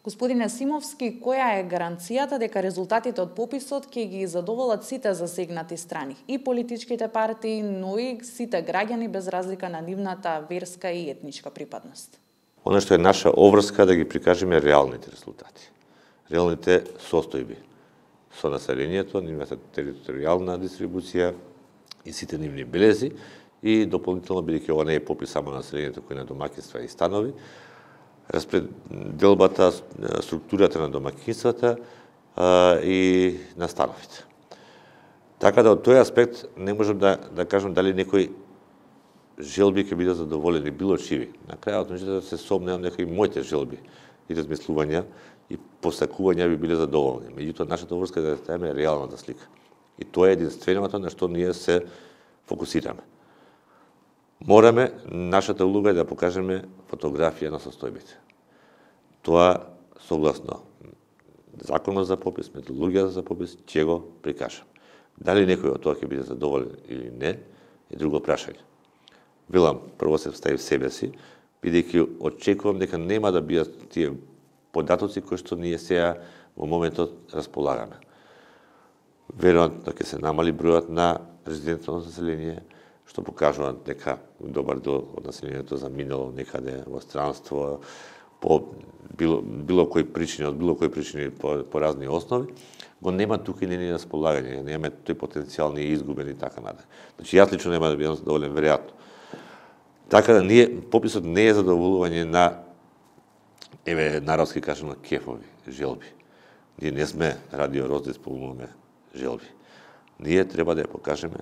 Господине Симовски, која е гаранцијата дека резултатите од пописот ќе ги задоволат сите засегнати страни, и политичките партии, но и сите граѓани без разлика на нивната верска и етничка припадност? Оно што е наша обврска да ги прикажеме реалните резултати, реалните состојби со населението, нивната територијална дистрибуција и сите нивни белези, и дополнително, бидејќи ова не е попис само на населението кој на домакинства и станови, распределбата, структурата на домакинствата и на становите. Така да од тој аспект не можам да кажам дали некој желби ќе биде задоволен и било чиви. На крајот нешто се сомневам дека и моите желби и размислувања и посакувања би биле задоволни. Меѓутоа нашата врска да ставиме реалната слика. И тоа е единственото на што ние се фокусираме. Мораме, нашата улога е да покажеме фотографија на состојбите. Тоа, согласно законот за попис, методологијата за попис, ќе го прикажам. Дали некој од тоа ќе биде задоволен или не, е друго прашање. Велам, прво се вставив себе си, бидејќи очекувам дека нема да бидат тие податоци кои што ние сега во моментот располагаме. Веројатно ќе се намали бројот на резидентното население, што покажува дека добар дел од населението заминало некаде во странство по било кој причини по разни основи, го нема тука и не ни располагање, немаме тој потенцијални изгубени така натаму. Значи јас лично нема да бидам задоволен веројатно. Така да ние пописот не е задоволување на народски кажано кефови желби. Ние не сме радио роздел исполнуваме желби. Ние треба да ја покажеме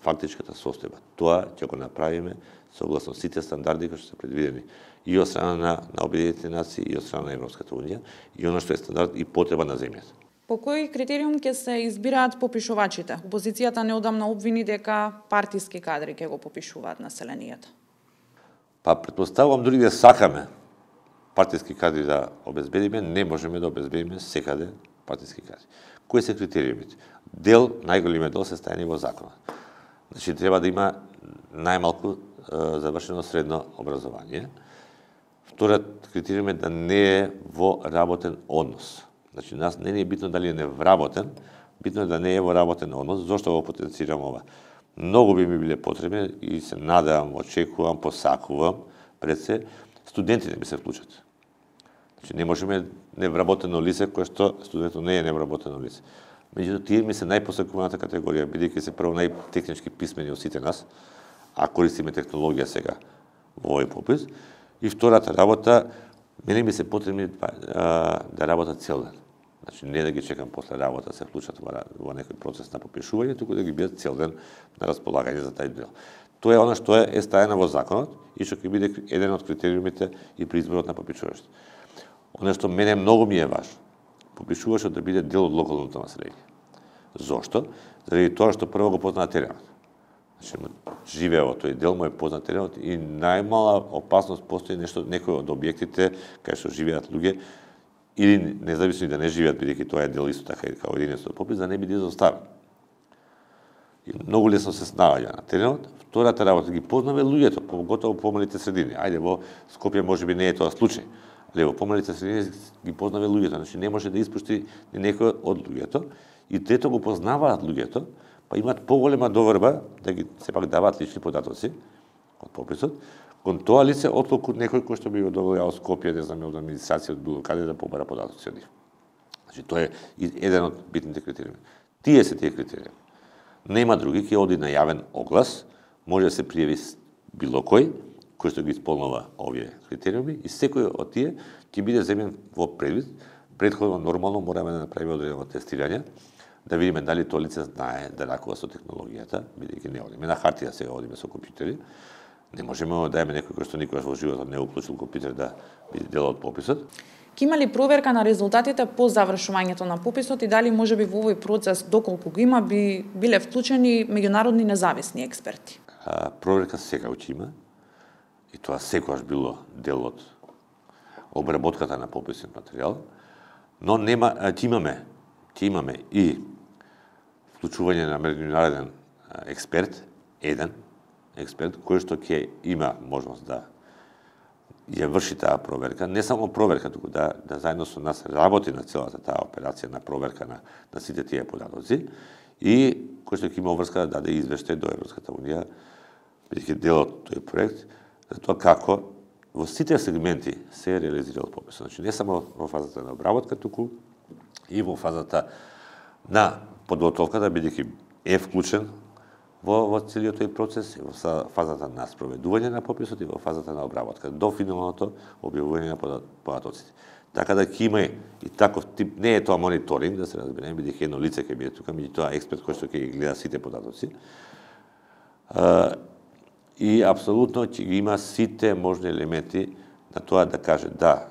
фактичката состојба. Тоа ќе го направиме согласно сите стандарди кои што се предвидени и од страна на Обединетите нации и од страна на Европската унија и она што е стандард и потреба на земјата. По кој критериум ќе се избираат попишувачите? Опозицијата неодамна обвини дека партиски кадри ќе го попишуваат населението. Па претпоставувам дури да сакаме партиски кадри да обезбедиме, не можеме да обезбедиме секаде партиски кадри. Кои се критериумите? Најголемиот дел се стајани во законот. Значи, треба да има најмалку завршено средно образование. Вториот критериум е да не е во работен однос. Значи, нас не ни е битно дали е невработен, битно е да не е во работен однос. Зошто го потенцирам ова? Многу би ми биле потребни и се надевам, очекувам, посакувам пред се, студентите ми се вклучат. Значи, не можеме невработено лице, кое што студентот не е невработено лице. Меѓутоа, тие ми се најпосакуваната категорија, бидејќи се прво најтехнички писмени од сите нас, а користиме технологија сега во овој попис. И втората работа, мене ми се потребни да работат цел ден. Значи, не да ги чекам после работа, се вклучат во некој процес на попишување, туку да ги бидат цел ден на располагање за тај дел. Тоа е она што е стајано во законот и што ќе биде еден од критериумите и при изборот на попишувачите. Оно што мене многу ми е важно, попишувачот да биде дел од локалното население. Зошто? Заради тоа што прво го познава теренот. Значи, живее во тој дел, му е познат теренот и најмала опасност постои некој од објектите кај што живеат луѓе или независно и да не живеат, бидејќи тоа е дел исто така како единствен попис, да не биде изоставен. Многу лесно се снаоѓа на теренот. Втората работа ги познаваме луѓето, поготово помалите средини. Ајде во Скопје можеби не е тоа случај, але во помалите средини ги познаваме луѓето, значи не може да испушти ни некој од луѓето и трето го познаваат луѓето, па имаат поголема доверба да ги сепак даваат лични податоци од пописот кон тоа лице отколку некој кој што би го доаѓал од Скопје, не знам, од администрација од било каде да побара податоци од нив. Значи тоа е еден од битните критериуми. Тие се тие критериуми. Нема други, ќе оди на јавен оглас, може да се пријави било кој, кој што ги исполнува овие критериуми, и секој од тие ќе биде земен во предвид. Предходно, нормално, мораме да направиме одредено тестирање, да видиме дали тоа лице знае да ракува со технологијата, бидејќи не одиме на хартија, сега одиме со компјутери. Не можеме да дајме некој кој што никогаш во животот не уклучил компјутер да биде дел од пописот. Ќе има ли проверка на резултатите по завршувањето на пописот и дали можеби во овој процес, доколку го има, би биле вклучени меѓународни независни експерти? Проверка секогаш ќе има и тоа секогаш било дел од обработката на пописен материјал, но нема ќе имаме и вклучување на меѓународен експерт, еден експерт кој што ќе има можност да ја врши таа проверка, не само проверка, туку да заедно со нас работи на целата таа операција на проверка на сите тие податоци и кој што ќе има врска да даде извештај до Европската унија, бидејќи дел од тој проект, за тоа како во сите сегменти се е реализирал пописот. Значи не само во фазата на обработка, туку и во фазата на подготовката, бидејќи е вклучен во целиот тој процес, во фазата на спроведување на пописот и во фазата на обработка, до финалното објавување на податоците. Така да ќе има и таков тип, не е тоа мониторинг, да се разбереме, бидејќи едно лице ќе биде тука, меѓу тоа експерт кој што ќе гледа сите податоци. И апсолутно ќе ги има сите можни елементи на тоа да каже да,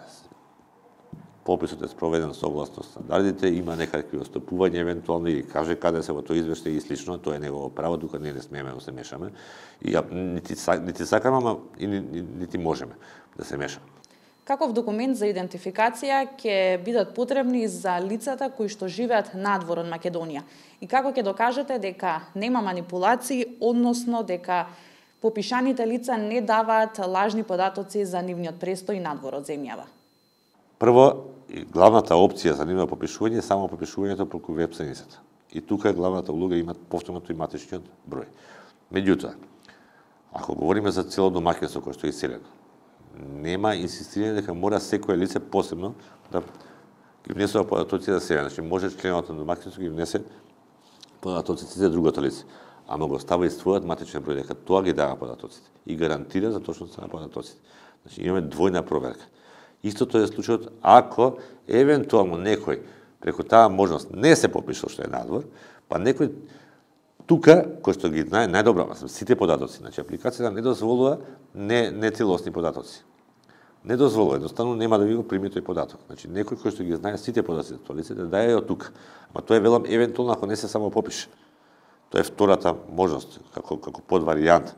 пописот е спроведен согласно стандардите, има некакви отстапувања евентуално или каже каде се во тој извештај и слично, тоа е негово право, тука ние не смееме да се мешаме. И нити сакаме, ама и нити можеме да се мешаме. Каков документ за идентификација ќе бидат потребни за лицата кои што живеат надвор од Македонија? И како ќе докажете дека нема манипулации, односно дека попишаните лица не даваат лажни податоци за нивниот престој надвор од земјава? Прво, главната опција за нивно попишување е само попишувањето преку веб страницата. И тука главната улога има повторното и матичниот број. Меѓутоа, ако говориме за цело домаќинство кој што е иселено, нема инсистирање дека мора секое лице посебно да ги внесува податоци за себе. Значи, може членот на домаќинството ги внесе податоците за другото лице, ама го става и својот матичен број, дека тоа ги дава податоците и гарантира за точноста на податоците. Значи, имаме двојна проверка. Истото е случајот ако евентуално некој преку таа можност не се попишал што е надвор, па некој тука кој што ги знае најдобро, сите податоци, значи апликацијата не дозволува нецелосни податоци. Не дозволува, едноставно нема да ви го прими тој податок. Значи некој кој што ги знае сите податоци за тоа лице да даде од тука. Ама тоа е велам евентуално ако не се само попише. Тоа е втората можност како подваријант.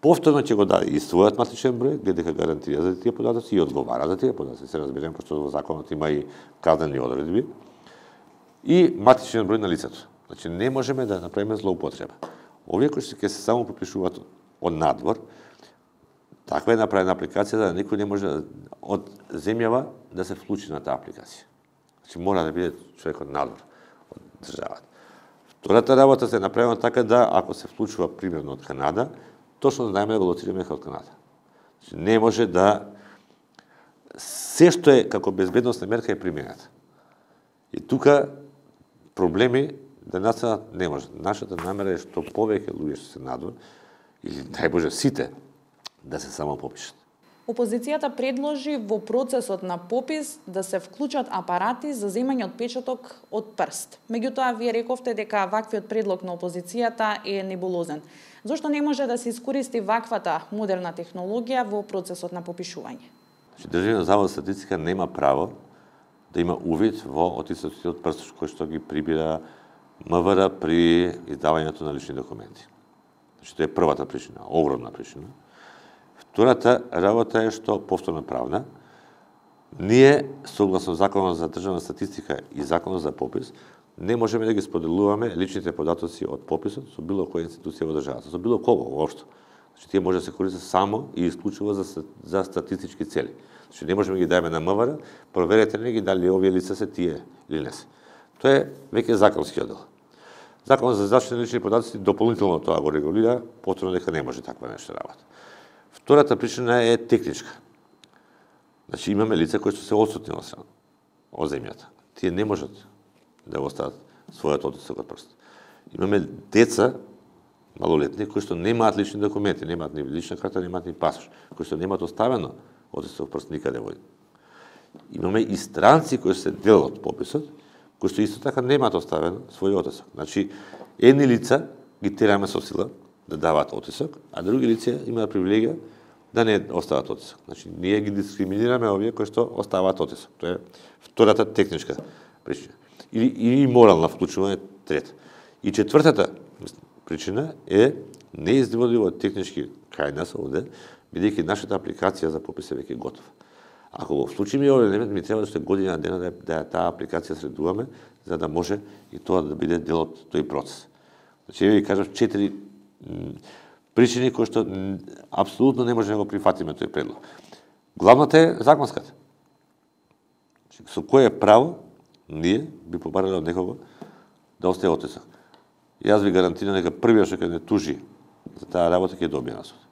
Повторно ќе го даде и својот матичен број, каде дека гарантира за тие податоци и одговара за тие податоци. Се разбереме, пошто во законот има и казнени одредби. И матичен број на лицето. Значи, не можеме да направиме злоупотреба. Овие кои ќе се само попишуваат од надвор, таква е направена апликација да никој не може од земјава да се вклучи на таа апликација. Значи, мора да биде човек од надвор, од државата. Втората работа се направена така да, ако се вклучува примерно од Канада, точно да најме го лоцираме од Канада. Не може да... Се што е како безбедносна мерка е примената. И тука проблеми да настанат не може. Нашата намера е што повеќе луѓе што се надвор, или најбоже сите, да се само попишат. Опозицијата предложи во процесот на попис да се вклучат апарати за земање отпечаток од прст. Меѓутоа, вие рековте дека ваквиот предлог на опозицијата е небулозен. Зошто не може да се искористи ваквата модерна технологија во процесот на попишување? Државниот завод за статистика нема право да има увид во отисоците од прст кои што ги прибира МВР при издавањето на лични документи. Тоа е првата причина, огромна причина. Втората работа е што повторно правна. Ние, согласно Законот за државна статистика и Законот за попис, не можеме да ги споделуваме личните податоци од пописот со било која институција во државата, со било кого воопшто. Значи, тие може да се користат само и исклучува за статистички цели. Значи, не можеме да ги дајаме на МВР, проверете не ги дали овие лица се тие или не се. Тоа е веќе законскиот дел. Законот за заштита на лични податоци дополнително тоа го регулира, повторно дека не може таква нешто работа. Втората причина е техничка. Значи, имаме лица кои што се отсутни од земјата. Тие не можат да остават својот одисок од прст. Имаме деца, малолетни, кои што немаат лични документи, немаат ни лична карта, немаат ни пасош, кои што немаат оставено одисок од прст никаде во. Имаме и странци кои се дел од пописот, кои што исто така немаат оставено својот одисок. Значи, едни лица ги тераме со сила да даваат одисок, а други лица имаат привилегија да не остават одисок. Значи, ние ги дискриминираме овие кои што оставаат одисок. Тоа е втората техничка причина. Или морална вклучување трета. И четвртата причина е неиздводливо технички крај нас овде, бидејќи нашата апликација за попис е веќе готова. Ако го вклучиме овој елемент, ми треба да се година дена да таа апликација средуваме, за да може и тоа да биде дел од тој процес. Значи, ја ви кажав 4 причини кои што апсолутно не може да го прифатиме тој предлог. Главната е законската. Со кое право ние би побарали од некого да остане отецот? Јас ви гарантирам дека првиот што ќе не тужи за таа работа ќе добија насот.